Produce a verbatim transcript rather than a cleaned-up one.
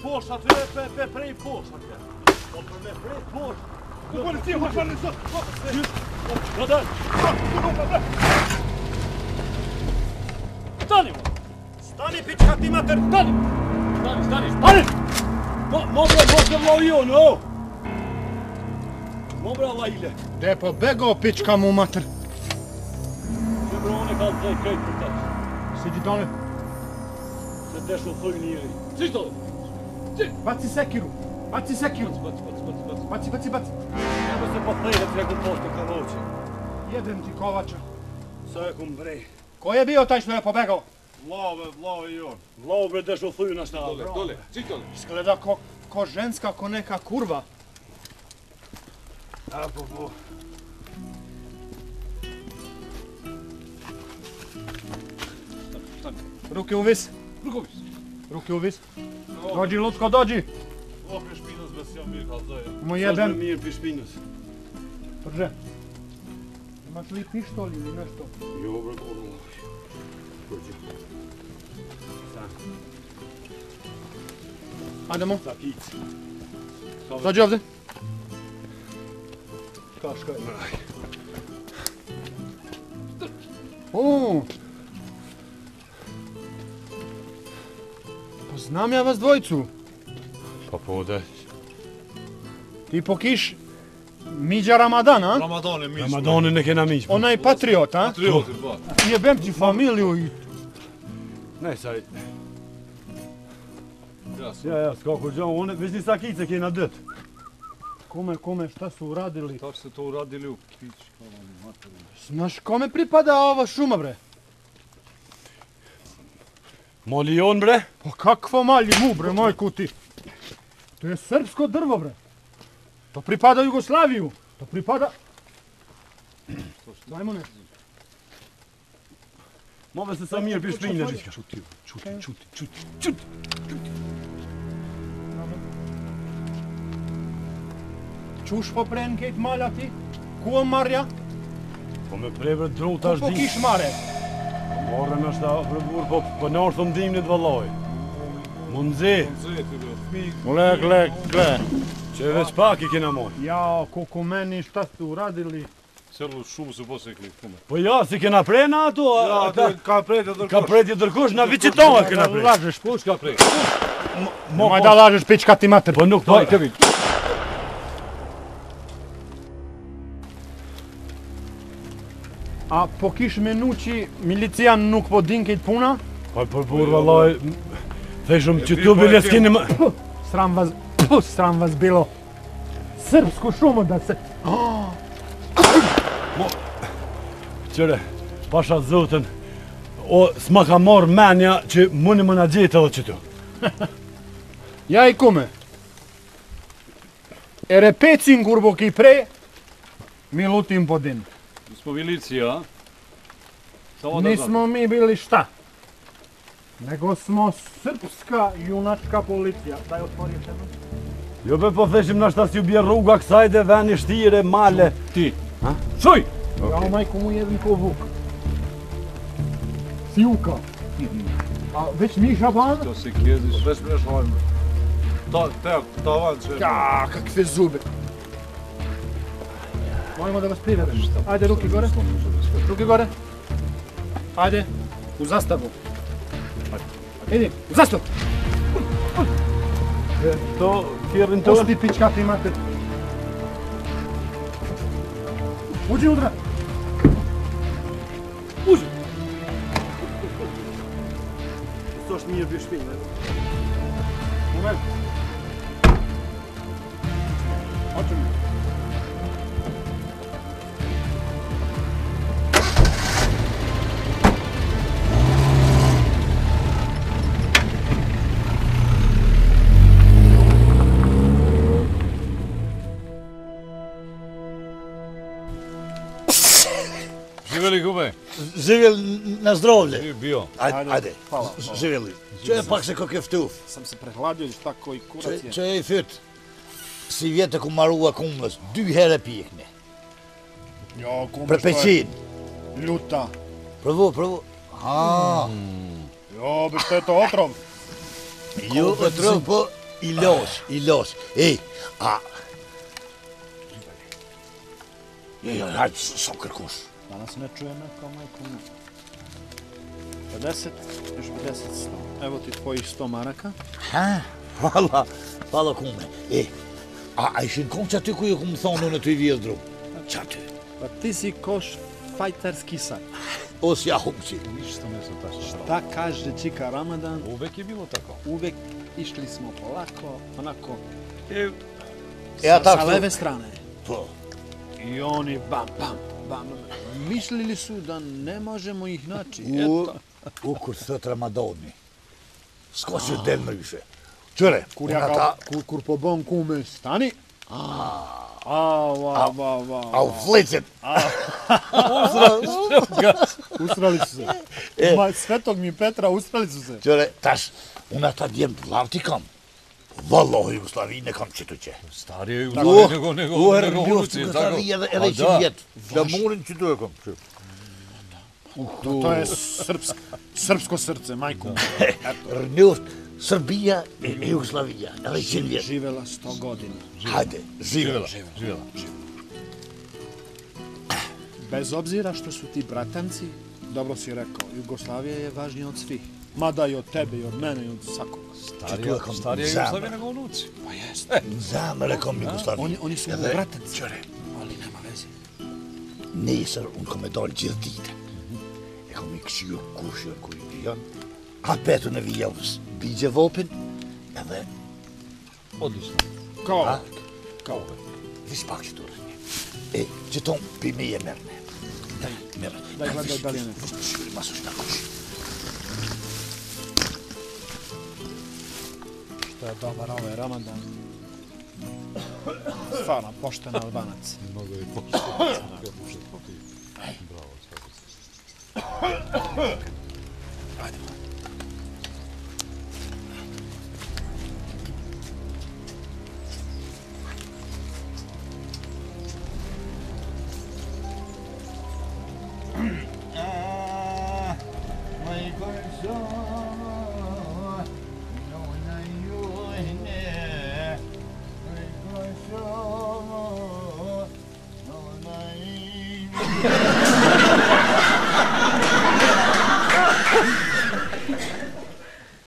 Poshtë atyre pe prej poshtë atyre. Po për me prej poshtë. Në polici, hoj për në sot. Në dalë. Stani, mo. Stani, për që katima tërë. Stani. Stani, stani, stani. Mobra, mobra, la ujo, në o. Mobra, la ile. De po bego, për që kamu matër. Që brone ka të dhej krejt për të. Si gjitane? Se të shofoj njëri. Si shto dhe? Baci sekiru, baci sekiru. Baci, baci, baci, baci. Baci, baci, baci. Nemo se potrej da ti nekom pošto kanoviće. Jedem ti kovača. Sajekom brej. Ko je bio taj što je pobegao? Vlave, Vlave i on. Vlave deš u fuju na štale. Dole, dole, čitole. Izgleda ko ženska, ko neka kurva. A bo bo. Ruke u vis. Ruke u vis. Ruke u vis. Dođi, Lucko, dođi! O, pri špinus, bez jam mir, kalzoje. Mu jebem... Sad mi mir pri špinus. Prže. Imaš li pištolj ili nešto? Jo, bro, gorno. Dođi. Sad. Ajdemo. Zapici. Dođi ovdje. Kaška je. Uuu! Znam ja vas dvojcu. Pa podaj. Ti po kiš Miđa Ramadan, a? Ramadan je mić. Ramadan je neke na mić. Ona je patriot, a? Patriot je ba. Jebem ti familiju i... Ne, saj... Ja, ja, skako džavu, one već ni sakice kje na dët. Kome, kome, šta su uradili? Šta su to uradili u pička, materiju. Znaš kome pripada ova šuma, bre? Mali on, bre? Pa kakva mali mu, bre, majku ti? To je srpsko drvo, bre. To pripada Jugoslaviju. To pripada... Dajmo ne. Move se sam mir, piš minja. Čuti, čuti, čuti, čuti, čuti. Čuš po pren kejt malja ti? Kuo marja? Po me prej, bre, druta ždi. Kupo kiš mare? Morën është da vërburë, po në është të mdimnit vëlloj. Mundzi! Lek, lek, lek! Që veç pak i kena mojë. Ja, koko meni shta të uradili. Sërru shumë se po se klikë. Po ja, si kena prej në ato? Ka prejtje dërkush. Ka prejtje dërkush, në vicitova kena prej. Lajshësh, kush ka prej? Majda lajshësh për që ka ti matër. Po nuk pare. A po kish menu që milicia nuk po din këtë puna? Pa përpur, vallaj, thejshëm që tu bile s'kini më... Puh, sram vas... Puh, sram vas bilo. Srpsku shumë da se... Mo... Qëre, pasha zotën, o s'ma ka marrë menja që mune më në gjithë edhe që tu. Ja i kume. E repecin kur po ki prej, milutin po din. Nismo milicija, a? Nismo mi bili šta, nego smo srpska junačka policija. Daj otvori još jedno. Ljube, po theshim na šta si ubje rruga kësajde, veni, shtire, male. Ti. Čuj! Ja majko mu jevim ko vuk. Si uka. A već miša van? To si kjeziš, već mješ hajme. Te, tavan će... Ja, kakve zube. Molimo da vas privedem. Ajde, ruke gore. Ruke gore. Ajde, u zastavu. Idi, u zastavu! To, kjerim to... Pošli pičkati imate. Uđi udra! Uđi! To što mi je bio špil, ne? Moment. Očem mi. Živjeli Kupe? Živjeli na zdravlje. Bio. Ajde, živjeli. Če je pak se kak je vtuf? Sam se prehladio, šta koji kurac je. Če je i fyt. Si vjetë ku marua kumës, dy herë pjekne. Jo, kumës për peqin. Luta. Prëvo, prëvo. Haa. Jo, bështë e të otrom. Jo, otrom, po i los, i los. Ej, a... Jo, jo, hajtë, së kërkush. Dana se ne čujeme kao majko muka. pedeset, još pedeset, sto. Evo ti tvojih sto maraka. Ha, hvala, hvala kume. E, a ishin kom që aty ku ju kumë thonë në të i vijës drumë? Që aty? Pa ti si koš fajterski sad. Os ja humci. Šta kaže čika Ramadan? Uvek je bilo tako. Uvek išli smo polako, onako, sa leve strane. Po. I oni bam, bam, bam. Mislili su da ne možemo ih naći. Ukur sot Ramadoni. Skočio delno više. Čure, kur po bon kume stani. A u flecet. Usrali su se. Svetog mi Petra, usrali su se. Čure, taš, una ta djem lavtikam. Vallaha Jugoslavije nekam qëtu që. Starje Jugoslavije neko neko neko në revoluci. Jugoslavije edhe i që vjetë. Da morin qëtu e kom. To je srpsko srce, majku. Rnjeft, Srbija e Jugoslavija. Edhe i që vjetë. Živela sto godina. Hajde, živela. Bez obzira što su ti bratanci, dobro si rekao, Jugoslavija je važnija od svih. Mada i od tebe, i od mene, i od svakog. Starija Jugoslavija nego u Luci. Pa jeste. Zame rekom Jugoslavije. Oni su mu bratanci. Čore, ali nema veze. Nesër unë kome dalë gjithë dite. E kome këshio kushio në kujë vijon. A petu në vijonës. Bidje vopin, edhe... Odlično. Kao? Kao. Vis pak që të rënje. E, që tonë pime je mërëne. Mërë. Daj, daj, daj, daj. Vis të shuri, masu shta kushio. To je dobar ovaj Ramadan. Stvarno, pošten Albanac. Mnogo je pošten. Bravo, Svetice. Ajdemo. Yeah.